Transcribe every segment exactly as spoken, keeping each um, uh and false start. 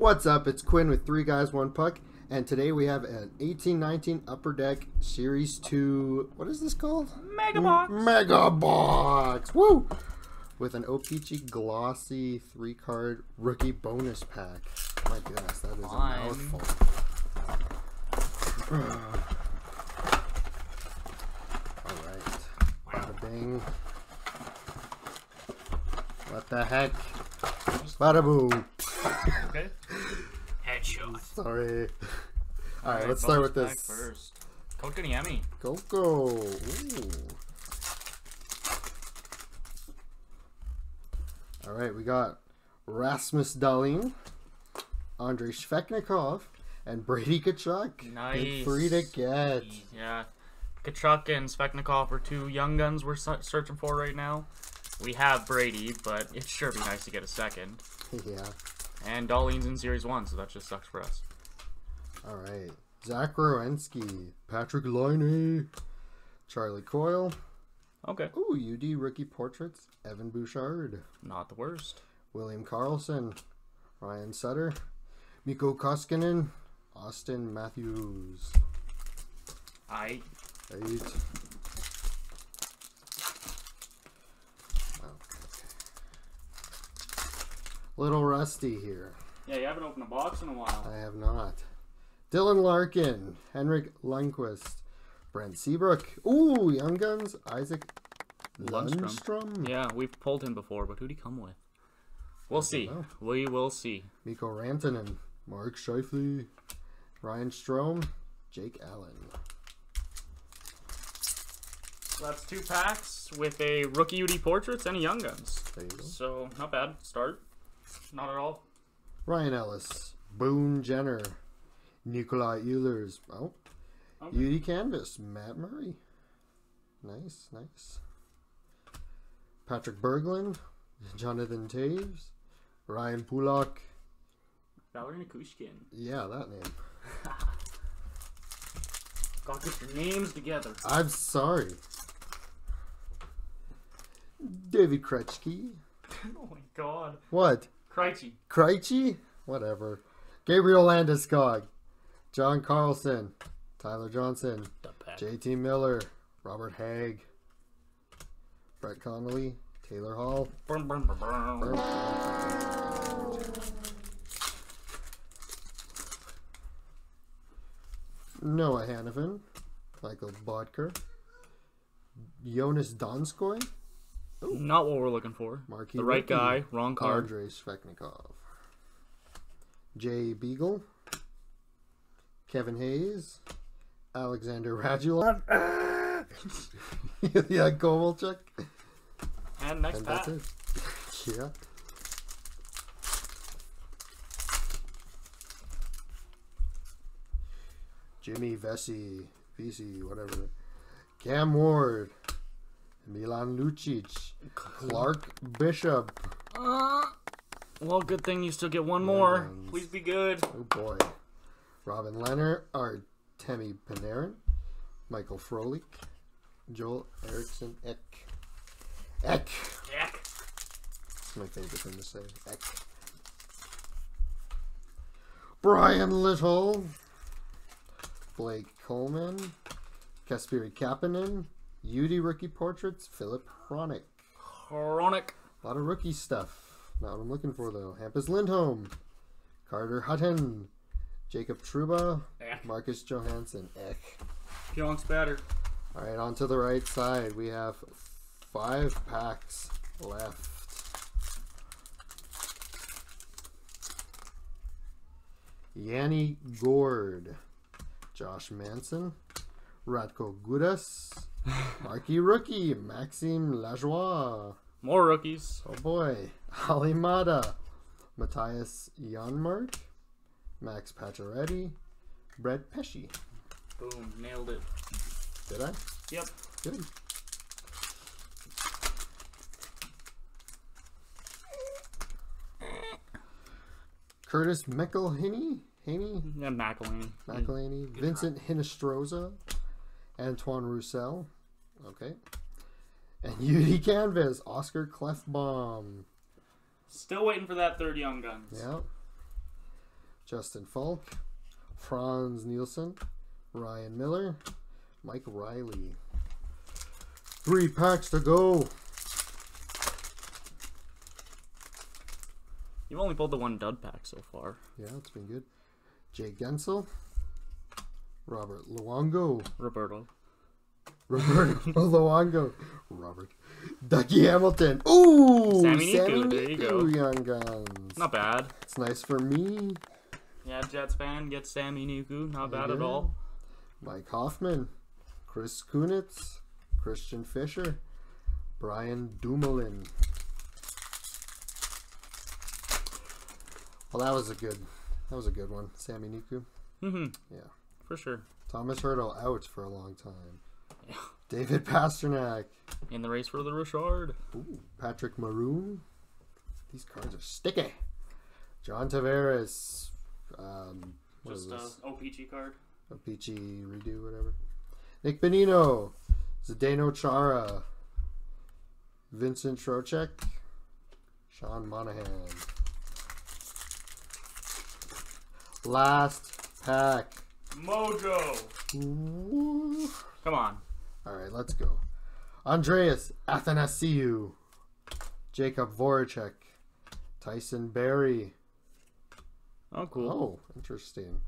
What's up? It's Quinn with Three Guys, One Puck, and today we have an eighteen nineteen Upper Deck Series two. What is this called? Mega Box. Mega Box. Woo! With an O P G glossy three-card rookie bonus pack. My goodness, that is Fine. a mouthful. All right. Bada bing. What the heck? Bada boom. Okay. Headshot. Sorry. All right, let's start with this. First, Kotkaniemi. Coco. Ooh. All right, we got Rasmus Dahlin, Andrei Svechnikov, and Brady Tkachuk. Nice. Good three to get. Yeah. Tkachuk and Svechnikov are two young guns we're searching for right now. We have Brady, but it'd sure be nice to get a second. Yeah. And Dahlin's in Series one, so that just sucks for us. All right. Zach Rowenski, Patrick Looney, Charlie Coyle. Okay. Ooh, U D Rookie Portraits, Evan Bouchard. Not the worst. William Karlsson, Ryan Sutter, Miko Koskinen, Austin Matthews. Aight. Aight. Little rusty here. Yeah, you haven't opened a box in a while. I have not. Dylan Larkin, Henrik Lundqvist, Brent Seabrook. Ooh, Young Guns, Isac Lundestam. Lundstrom. Yeah, we've pulled him before, but who'd he come with? We'll see. Know. We will see. Mikko Rantanen, Mark Scheifele, Ryan Strome, Jake Allen. So that's two packs with a Rookie U D Portraits and a Young Guns. There you go. So, not bad. Start. Not at all. Ryan Ellis, Boone Jenner, Nikolai Eulers. Oh, okay. U D Canvas, Matt Murray. Nice, nice. Patrick Berglund, Jonathan Taves, Ryan Pulak. Ryan Koskinen. Yeah, that name. Got to get your names together. I'm sorry. David Krejci. Oh my god. What? Krejci. Krejci? Whatever. Gabriel Landeskog. John Carlson. Tyler Johnson. J T Miller. Robert Haig. Brett Connolly. Taylor Hall. Burn, burn, burn, burn. Burn, burn, burn. Noah Hannafin. Mikkel Boedker. Jonas Donskoy. Ooh. Not what we're looking for. Marquee, the right guy, wrong card. Andrei Svechnikov. Jay Beagle. Kevin Hayes. Alexander Radulov. Yeah, Kovalchuk. And next and pack. That's it. Yeah. Jimmy Vesey. V C, whatever. Cam Ward. Milan Lucic, Clark Bishop. Uh, well, good thing you still get one more. And please be good. Oh boy. Robin Leonard, Artemi Panarin, Michael Frolik, Joel Eriksson Ek. Ek. Ek. That's my favorite thing to say. Ek. Brian Little, Blake Coleman, Kasperi Kapanen. U D Rookie Portraits, Philip Hronek. Hronek. A lot of rookie stuff. Not what I'm looking for, though. Hampus Lindholm. Carter Hutton. Jacob Trouba. Ech. Marcus Johansson. Eck. Pionks batter. All right, on to the right side. We have five packs left. Yanni Gourde. Josh Manson. Ratko Gudas. Marquee Rookie, Maxime Lajoie. More rookies. Oh boy. Ali Mata, Matthias Janmark, Max Pacioretty, Brett Pesci. Boom, nailed it. Did I? Yep. Good. Curtis McElhinney? Haney? Yeah, McElhinney. McElhinney. Good Vincent time. Hinestroza. Antoine Roussel, okay, and U D Canvas, Oscar Klefbom. Still waiting for that third Young Guns. Yeah. Justin Falk, Franz Nielsen, Ryan Miller, Mike Riley. Three packs to go. You've only pulled the one dud pack so far. Yeah, it's been good. Jay Gensel, Robert Luongo. Roberto. Roberto Luongo. Robert. Ducky Hamilton. Ooh! Sammy, Sammy Niku, there you go. Young Guns. Not bad. It's nice for me. Yeah, Jets fan gets Sammy Niku. Not bad yeah. at all. Mike Hoffman. Chris Kunitz. Christian Fisher. Brian Dumoulin. Well, that was a good that was a good one. Sammy Niku. Mm-hmm. Yeah. For sure. Thomas Hertel out for a long time. Yeah. David Pasternak. In the race for the Richard. Ooh, Patrick Maroon. These cards are sticky. John Tavares. Um, Just an O P G card. O P G redo, whatever. Nick Bonino. Zdeno Chara. Vincent Trocheck. Sean Monahan. Last pack. Mojo. Ooh. Come on. All right, let's go. Andreas Athanasiou, Jacob Voracek, Tyson Berry. Oh, cool. Oh, interesting.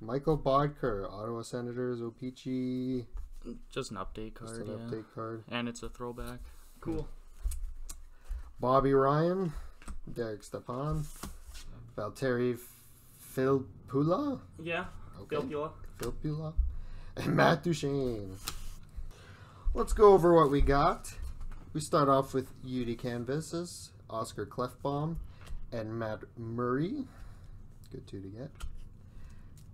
Michael Boedker, Ottawa Senators, O P G. Just an update card. Just an yeah. update card. And it's a throwback. Cool. Bobby Ryan, Derek Stepan, Valtteri Filppula. Yeah, okay. Filppula. Filppula. And Matt Duchene. Let's go over what we got. We start off with U D Canvases, Oscar Klefbom, and Matt Murray. Good two to get.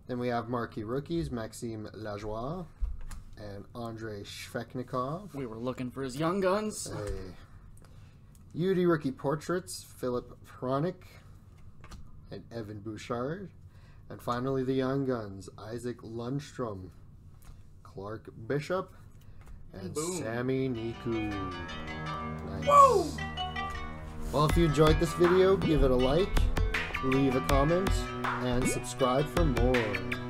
Then we have Marquee Rookies, Maxime Lajoie, and Andrei Svechnikov. We were looking for his young guns. Hey. U D Rookie Portraits, Philip Pronik, and Evan Bouchard. And finally, the young guns, Isac Lundestam, Clark Bishop, and Boom. Sammy Niku. Nice. Whoa! Well, if you enjoyed this video, give it a like, leave a comment, and subscribe for more.